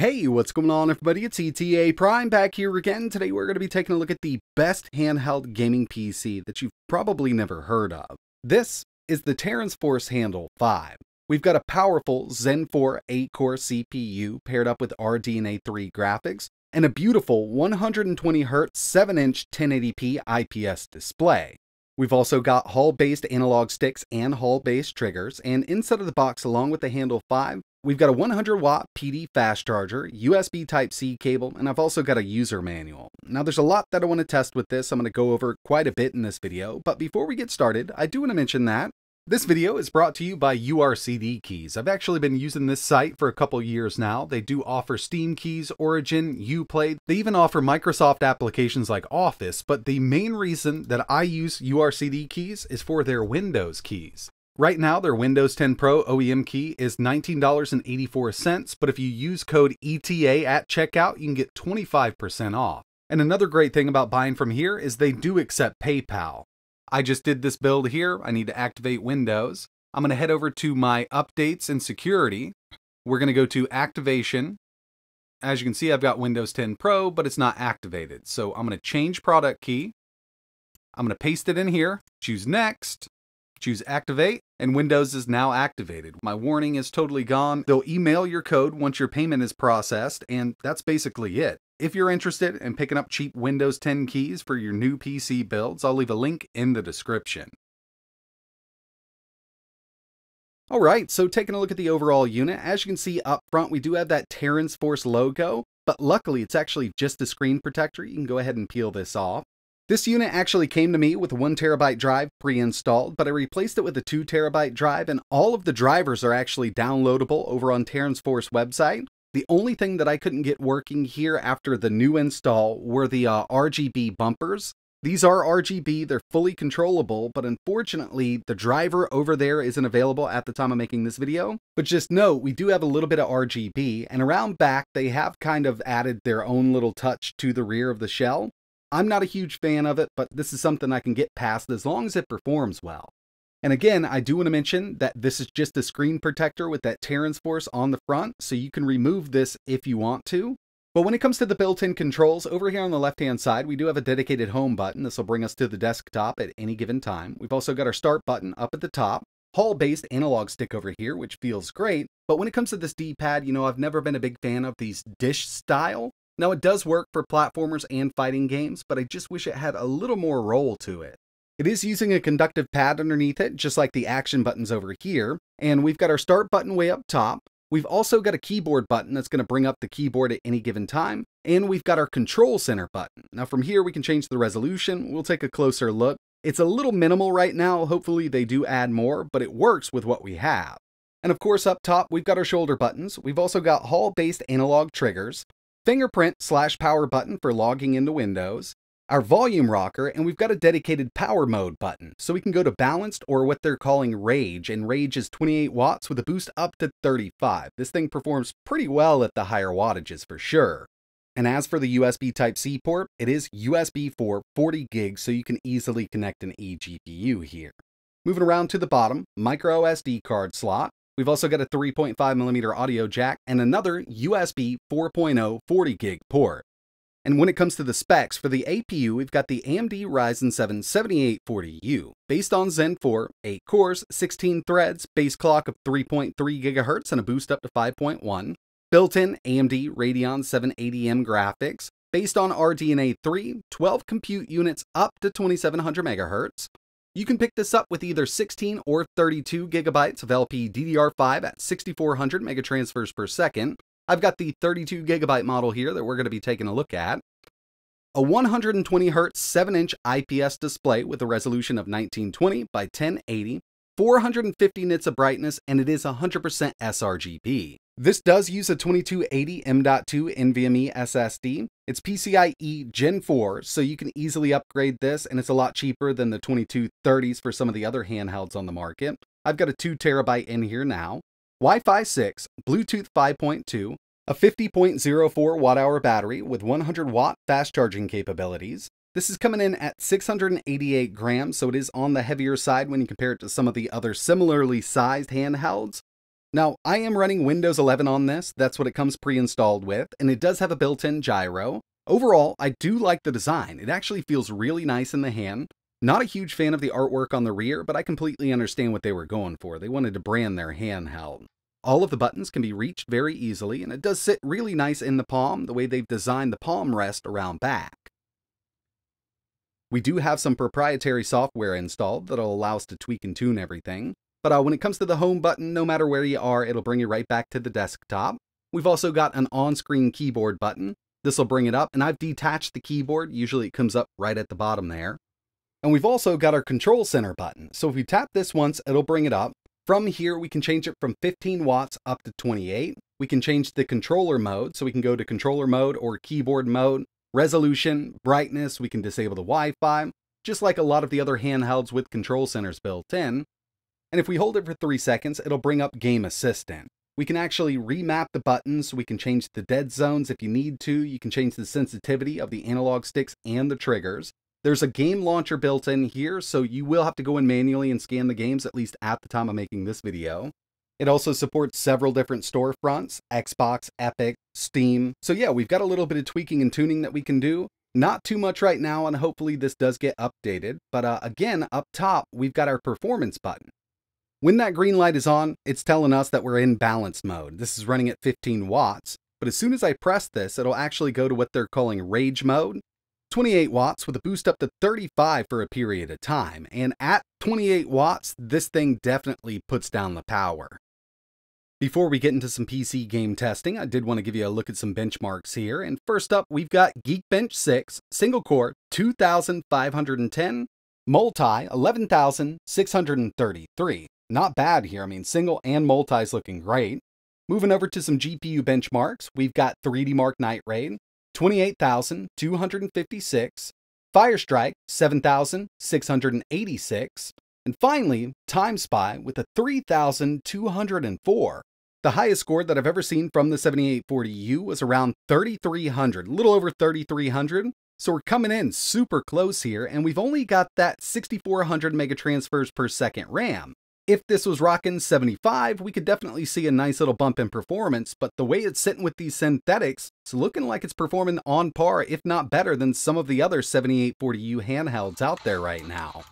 Hey, what's going on everybody? It's ETA Prime back here again. Today we're going to be taking a look at the best handheld gaming PC that you've probably never heard of. This is the Terrans Force Handle 5. We've got a powerful Zen 4 8-core CPU paired up with RDNA 3 graphics and a beautiful 120Hz 7-inch 1080p IPS display. We've also got Hall-based analog sticks and Hall-based triggers, and inside of the box along with the Handle 5, we've got a 100-watt PD fast charger, USB Type-C cable, and I've also got a user manual. Now there's a lot that I want to test with this. I'm going to go over quite a bit in this video, but before we get started, I do want to mention that this video is brought to you by URCD Keys. I've actually been using this site for a couple years now. They do offer Steam Keys, Origin, Uplay. They even offer Microsoft applications like Office, but the main reason that I use URCD Keys is for their Windows keys. Right now, their Windows 10 Pro OEM key is $19.84, but if you use code ETA at checkout, you can get 25% off. And another great thing about buying from here is they do accept PayPal. I just did this build here. I need to activate Windows. I'm going to head over to my updates and security. We're going to go to activation. As you can see, I've got Windows 10 Pro, but it's not activated. So I'm going to change product key. I'm going to paste it in here, choose next, choose activate, and Windows is now activated. My warning is totally gone. They'll email your code once your payment is processed, and that's basically it. If you're interested in picking up cheap Windows 10 keys for your new PC builds, I'll leave a link in the description. Alright, so taking a look at the overall unit, as you can see up front, we do have that Terrans Force logo, but luckily it's actually just a screen protector. You can go ahead and peel this off. This unit actually came to me with a 1TB drive pre-installed, but I replaced it with a 2TB drive, and all of the drivers are actually downloadable over on Terrans Force website. The only thing that I couldn't get working here after the new install were the RGB bumpers. These are RGB, they're fully controllable, but unfortunately the driver over there isn't available at the time of making this video. But just note, we do have a little bit of RGB, and around back they have kind of added their own little touch to the rear of the shell. I'm not a huge fan of it, but this is something I can get past as long as it performs well. And again, I do want to mention that this is just a screen protector with that Terrans Force on the front, so you can remove this if you want to. But when it comes to the built-in controls, over here on the left-hand side, we do have a dedicated home button. This will bring us to the desktop at any given time. We've also got our start button up at the top, Hall-based analog stick over here, which feels great. But when it comes to this D-pad, you know, I've never been a big fan of these dish style. Now, it does work for platformers and fighting games, but I just wish it had a little more roll to it. It is using a conductive pad underneath it, just like the action buttons over here. And we've got our start button way up top. We've also got a keyboard button that's going to bring up the keyboard at any given time. And we've got our control center button. Now from here, we can change the resolution. We'll take a closer look. It's a little minimal right now. Hopefully they do add more, but it works with what we have. And of course, up top, we've got our shoulder buttons. We've also got Hall-based analog triggers, fingerprint/power button for logging into Windows, our volume rocker, and we've got a dedicated power mode button. So we can go to balanced or what they're calling rage, and rage is 28 watts with a boost up to 35. This thing performs pretty well at the higher wattages for sure. And as for the USB Type-C port, it is USB 4, 40 gigs, so you can easily connect an eGPU here. Moving around to the bottom, micro SD card slot. We've also got a 3.5mm audio jack and another USB 4.0 40 gig port. And when it comes to the specs, for the APU, we've got the AMD Ryzen 7 7840U, based on Zen 4, 8 cores, 16 threads, base clock of 3.3 GHz and a boost up to 5.1, built-in AMD Radeon 780M graphics, based on RDNA 3, 12 compute units up to 2700 MHz. You can pick this up with either 16 or 32 GB of LP DDR5 at 6400 megatransfers per second. I've got the 32GB model here that we're going to be taking a look at. A 120Hz 7-inch IPS display with a resolution of 1920 by 1080, 450 nits of brightness, and it is 100% sRGB. This does use a 2280 M.2 NVMe SSD. It's PCIe Gen 4, so you can easily upgrade this, and it's a lot cheaper than the 2230s for some of the other handhelds on the market. I've got a 2TB in here now. Wi-Fi 6, Bluetooth 5.2, a 50.04 watt-hour battery with 100-watt fast charging capabilities. This is coming in at 688 grams, so it is on the heavier side when you compare it to some of the other similarly sized handhelds. Now, I am running Windows 11 on this, that's what it comes pre-installed with, and it does have a built-in gyro. Overall, I do like the design, it actually feels really nice in the hand. Not a huge fan of the artwork on the rear, but I completely understand what they were going for, they wanted to brand their handheld. All of the buttons can be reached very easily, and it does sit really nice in the palm, the way they've designed the palm rest around back. We do have some proprietary software installed that'll allow us to tweak and tune everything, but when it comes to the home button, no matter where you are, it'll bring you right back to the desktop. We've also got an on-screen keyboard button. This'll bring it up, and I've detached the keyboard, usually it comes up right at the bottom there. And we've also got our control center button, so if we tap this once, it'll bring it up. From here, we can change it from 15 watts up to 28. We can change the controller mode, so we can go to controller mode or keyboard mode, resolution, brightness, we can disable the Wi-Fi, just like a lot of the other handhelds with control centers built in. And if we hold it for 3 seconds, it'll bring up Game Assistant. We can actually remap the buttons, we can change the dead zones if you need to, you can change the sensitivity of the analog sticks and the triggers. There's a game launcher built in here, so you will have to go in manually and scan the games, at least at the time of making this video. It also supports several different storefronts, Xbox, Epic, Steam. So yeah, we've got a little bit of tweaking and tuning that we can do. Not too much right now, and hopefully this does get updated. But again, up top, we've got our performance button. When that green light is on, it's telling us that we're in balance mode. This is running at 15 watts, but as soon as I press this, it'll actually go to what they're calling Rage Mode. 28 watts with a boost up to 35 for a period of time, and at 28 watts, this thing definitely puts down the power. Before we get into some PC game testing, I did want to give you a look at some benchmarks here, and first up, we've got Geekbench 6, single core, 2,510, multi, 11,633. Not bad here, I mean, single and multi is looking great. Moving over to some GPU benchmarks, we've got 3D Mark Night Raid, 28,256, Firestrike 7,686, and finally Time Spy with a 3,204. The highest score that I've ever seen from the 7840U was around 3,300, a little over 3,300, so we're coming in super close here, and we've only got that 6,400 megatransfers per second RAM. If this was rocking 75, we could definitely see a nice little bump in performance, but the way it's sitting with these synthetics, it's looking like it's performing on par, if not better, than some of the other 7840U handhelds out there right now.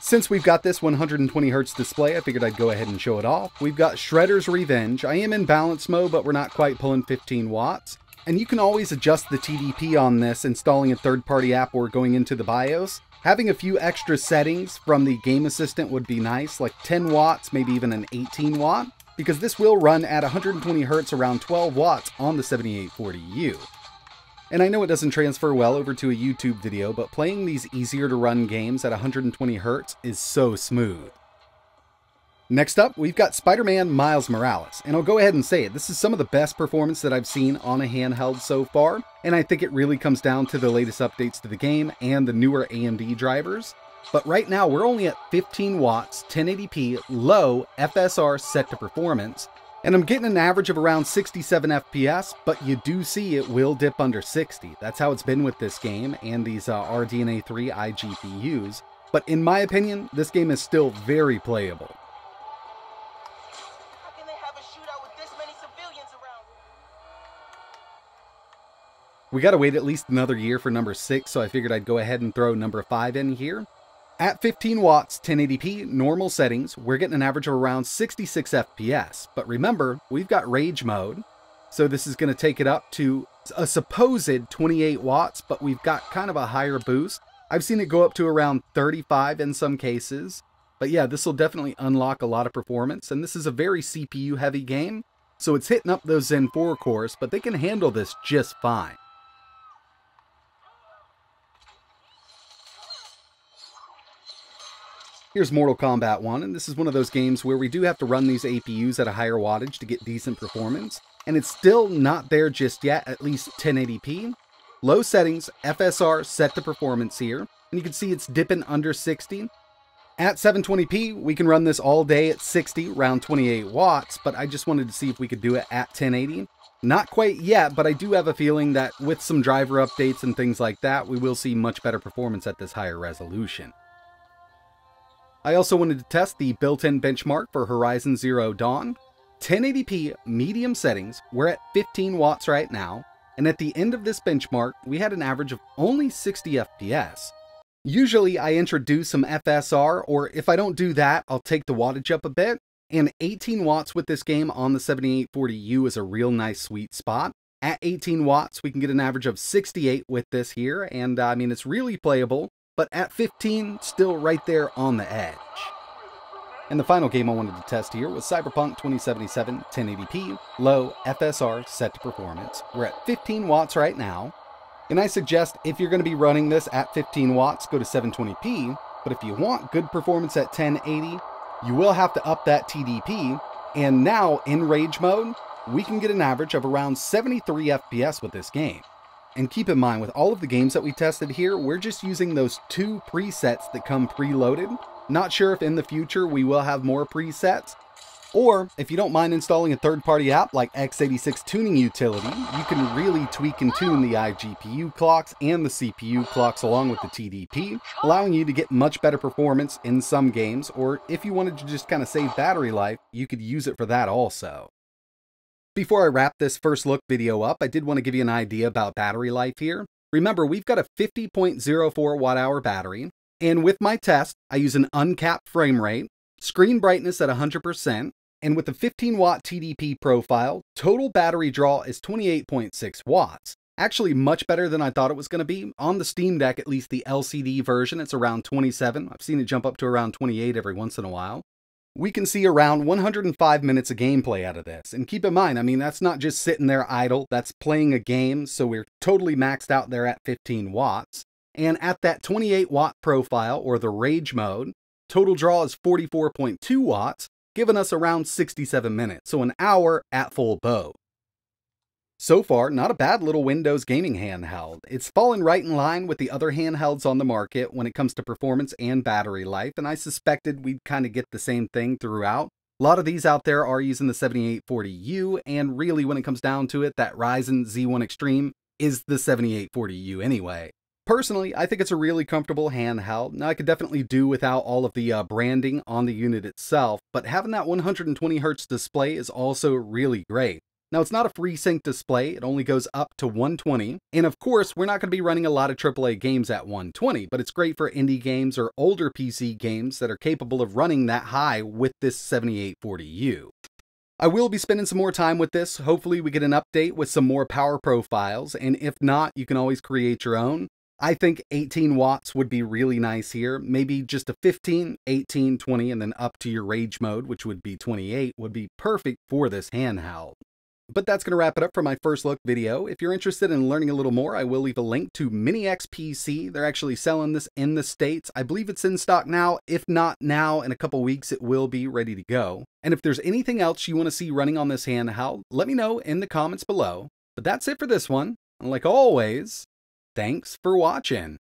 Since we've got this 120Hz display, I figured I'd go ahead and show it off. We've got Shredder's Revenge. I am in balance mode, but we're not quite pulling 15 watts. And you can always adjust the TDP on this, installing a third-party app or going into the BIOS. Having a few extra settings from the Game Assistant would be nice, like 10 watts, maybe even an 18 watt, because this will run at 120Hz around 12 watts on the 7840U. And I know it doesn't transfer well over to a YouTube video, but playing these easier to run games at 120Hz is so smooth. Next up, we've got Spider-Man Miles Morales, and I'll go ahead and say it, this is some of the best performance that I've seen on a handheld so far, and I think it really comes down to the latest updates to the game and the newer AMD drivers. But right now, we're only at 15 watts, 1080p, low FSR set to performance, and I'm getting an average of around 67 FPS, but you do see it will dip under 60. That's how it's been with this game and these RDNA 3 iGPUs, but in my opinion, this game is still very playable. We gotta wait at least another year for number 6, so I figured I'd go ahead and throw number 5 in here. At 15 watts, 1080p, normal settings, we're getting an average of around 66 FPS. But remember, we've got Rage Mode, so this is gonna take it up to a supposed 28 watts, but we've got kind of a higher boost. I've seen it go up to around 35 in some cases. But yeah, this will definitely unlock a lot of performance, and this is a very CPU-heavy game, so it's hitting up those Zen 4 cores, but they can handle this just fine. Here's Mortal Kombat 1, and this is one of those games where we do have to run these APUs at a higher wattage to get decent performance, and it's still not there just yet, at least 1080p. Low settings, FSR set to performance here, and you can see it's dipping under 60. At 720p, we can run this all day at 60, around 28 watts, but I just wanted to see if we could do it at 1080. Not quite yet, but I do have a feeling that with some driver updates and things like that, we will see much better performance at this higher resolution. I also wanted to test the built-in benchmark for Horizon Zero Dawn. 1080p medium settings, we're at 15 watts right now, and at the end of this benchmark, we had an average of only 60 FPS. Usually I introduce some FSR, or if I don't do that, I'll take the wattage up a bit, and 18 watts with this game on the 7840U is a real nice sweet spot. At 18 watts, we can get an average of 68 with this here, and I mean, it's really playable, but at 15, still right there on the edge. And the final game I wanted to test here was Cyberpunk 2077 1080p, low FSR set to performance. We're at 15 watts right now, and I suggest if you're going to be running this at 15 watts, go to 720p, but if you want good performance at 1080, you will have to up that TDP, and now in Rage Mode, we can get an average of around 73 FPS with this game. And keep in mind, with all of the games that we tested here, we're just using those two presets that come preloaded. Not sure if in the future we will have more presets, or if you don't mind installing a third-party app like x86 Tuning Utility, you can really tweak and tune the iGPU clocks and the CPU clocks along with the TDP, allowing you to get much better performance in some games, or if you wanted to just kind of save battery life, you could use it for that also. Before I wrap this first look video up, I did want to give you an idea about battery life here. Remember, we've got a 50.04 watt-hour battery, and with my test, I use an uncapped frame rate, screen brightness at 100%, and with the 15 watt TDP profile, total battery draw is 28.6 watts. Actually much better than I thought it was going to be. On the Steam Deck, at least the LCD version, it's around 27. I've seen it jump up to around 28 every once in a while. We can see around 105 minutes of gameplay out of this. And keep in mind, I mean, that's not just sitting there idle, that's playing a game, so we're totally maxed out there at 15 watts. And at that 28 watt profile, or the Rage Mode, total draw is 44.2 watts, giving us around 67 minutes, so an hour at full boat. So far, not a bad little Windows gaming handheld. It's fallen right in line with the other handhelds on the market when it comes to performance and battery life, and I suspected we'd kind of get the same thing throughout. A lot of these out there are using the 7840U, and really when it comes down to it, that Ryzen Z1 Extreme is the 7840U anyway. Personally, I think it's a really comfortable handheld. Now, I could definitely do without all of the branding on the unit itself, but having that 120Hz display is also really great. Now, it's not a FreeSync display. It only goes up to 120, and of course, we're not going to be running a lot of AAA games at 120, but it's great for indie games or older PC games that are capable of running that high with this 7840U. I will be spending some more time with this. Hopefully, we get an update with some more power profiles, and if not, you can always create your own. I think 18 watts would be really nice here. Maybe just a 15, 18, 20, and then up to your Rage Mode, which would be 28, would be perfect for this handheld. But that's going to wrap it up for my first look video. If you're interested in learning a little more, I will leave a link to MiniXPC. They're actually selling this in the States. I believe it's in stock now. If not now, in a couple weeks, it will be ready to go. And if there's anything else you want to see running on this handheld, let me know in the comments below. But that's it for this one. And like always, thanks for watching.